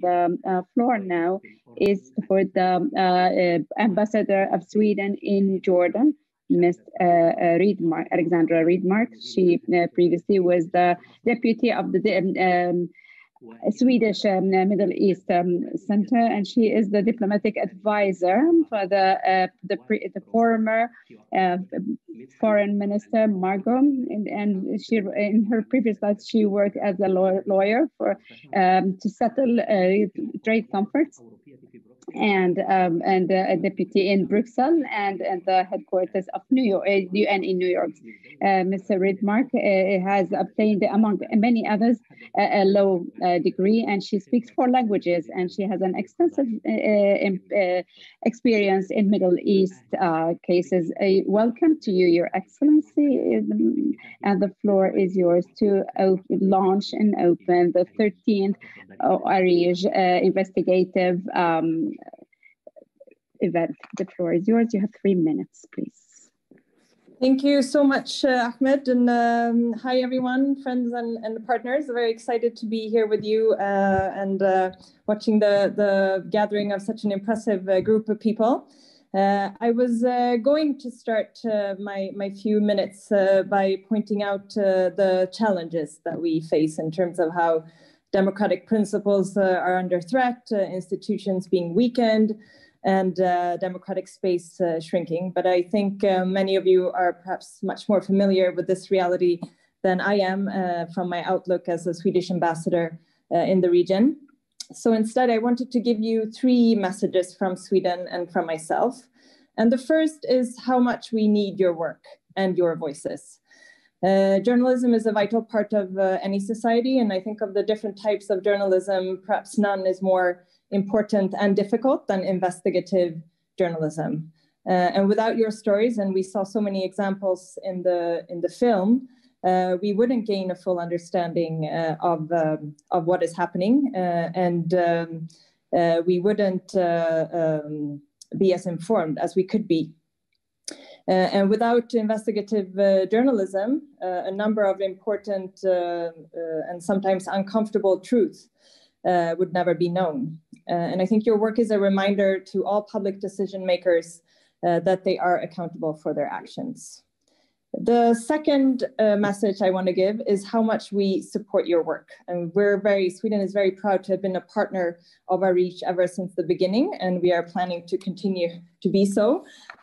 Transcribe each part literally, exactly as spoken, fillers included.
the uh, floor now is for the uh, uh, Ambassador of Sweden in Jordan, Miss uh, Rydmark, Alexandra Rydmark. She uh, previously was the deputy of the um, Swedish um, Middle East um, Center, and she is the diplomatic advisor for the uh, the, pre the former uh, foreign minister Margot, and, and she in her previous life she worked as a law lawyer for um, to settle uh, trade conflicts, and um, and uh, a deputy in Bruxelles and, and the headquarters of New York, uh, U N in New York. Uh, Mister Rydmark uh, has obtained, among many others, a, a low uh, degree, and she speaks four languages, and she has an extensive uh, um, uh, experience in Middle East uh, cases. Uh, welcome to you, Your Excellency, and the floor is yours to launch and open the thirteenth uh, ARIJ uh, investigative um, event. The floor is yours. You have three minutes, please. Thank you so much, uh, Ahmed, and um, hi everyone, friends and, and partners. Very excited to be here with you uh, and uh, watching the, the gathering of such an impressive uh, group of people. Uh, I was uh, going to start uh, my, my few minutes uh, by pointing out uh, the challenges that we face in terms of how democratic principles uh, are under threat, uh, institutions being weakened, and uh, democratic space uh, shrinking. But I think uh, many of you are perhaps much more familiar with this reality than I am uh, from my outlook as a Swedish ambassador uh, in the region. So instead, I wanted to give you three messages from Sweden and from myself. And the first is how much we need your work and your voices. Uh, journalism is a vital part of uh, any society, and I think of the different types of journalism, perhaps none is more important and difficult than investigative journalism. Uh, and without your stories, and we saw so many examples in the, in the film, Uh, we wouldn't gain a full understanding uh, of, uh, of what is happening, uh, and um, uh, we wouldn't uh, um, be as informed as we could be. Uh, and without investigative uh, journalism, uh, a number of important uh, uh, and sometimes uncomfortable truths uh, would never be known. Uh, and I think your work is a reminder to all public decision makers uh, that they are accountable for their actions. The second uh, message I want to give is how much we support your work. And we're very, Sweden is very proud to have been a partner of ARIJ ever since the beginning, and we are planning to continue to be so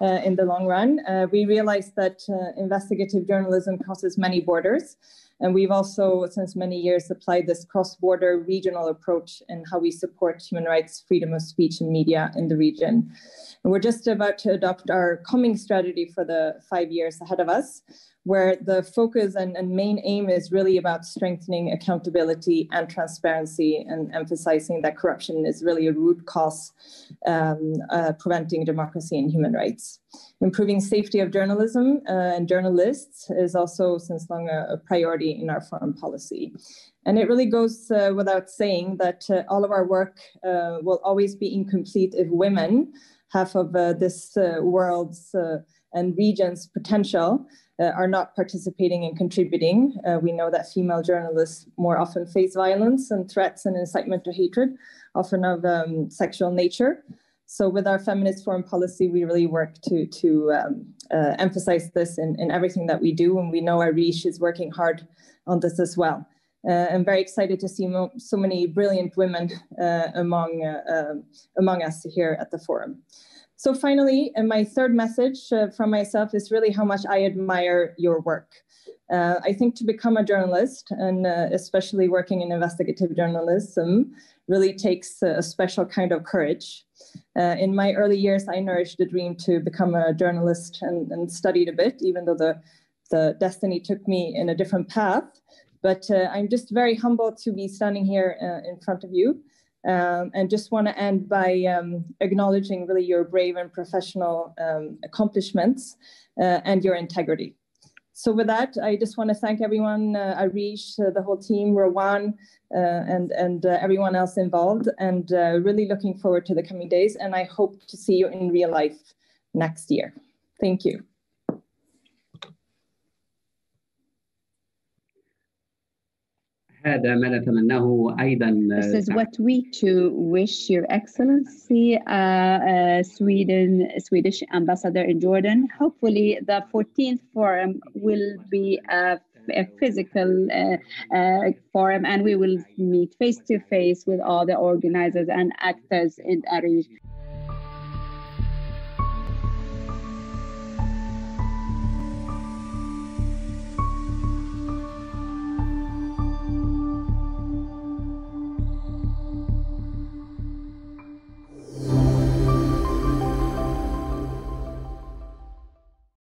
uh, in the long run. Uh, we realize that uh, investigative journalism crosses many borders, and we've also, since many years, applied this cross-border regional approach in how we support human rights, freedom of speech and media in the region. And we're just about to adopt our coming strategy for the five years ahead of us, where the focus and, and main aim is really about strengthening accountability and transparency, and emphasizing that corruption is really a root cause um, uh, preventing democracy and human rights. Improving safety of journalism uh, and journalists is also since long a, a priority in our foreign policy. And it really goes uh, without saying that uh, all of our work uh, will always be incomplete if women, half of uh, this uh, world's uh, and region's potential, Uh, are not participating and contributing. Uh, we know that female journalists more often face violence and threats and incitement to hatred, often of um, sexual nature. So with our feminist foreign policy, we really work to, to um, uh, emphasize this in, in everything that we do. And we know ARIJ is working hard on this as well. Uh, I'm very excited to see mo so many brilliant women uh, among, uh, uh, among us here at the forum. So finally, and my third message uh, from myself is really how much I admire your work. Uh, I think to become a journalist, and uh, especially working in investigative journalism, really takes a special kind of courage. Uh, in my early years, I nourished the dream to become a journalist and, and studied a bit, even though the, the destiny took me in a different path. But uh, I'm just very humbled to be standing here uh, in front of you. Um, and just want to end by um, acknowledging really your brave and professional um, accomplishments uh, and your integrity. So with that, I just want to thank everyone, uh, ARIJ, uh, the whole team, Rowan, uh, and, and uh, everyone else involved, and uh, really looking forward to the coming days. And I hope to see you in real life next year. Thank you. This is what we too wish Your Excellency, uh, uh, Sweden, Swedish Ambassador in Jordan. Hopefully the fourteenth forum will be a, a physical uh, uh, forum, and we will meet face to face with all the organizers and actors in ARIJ.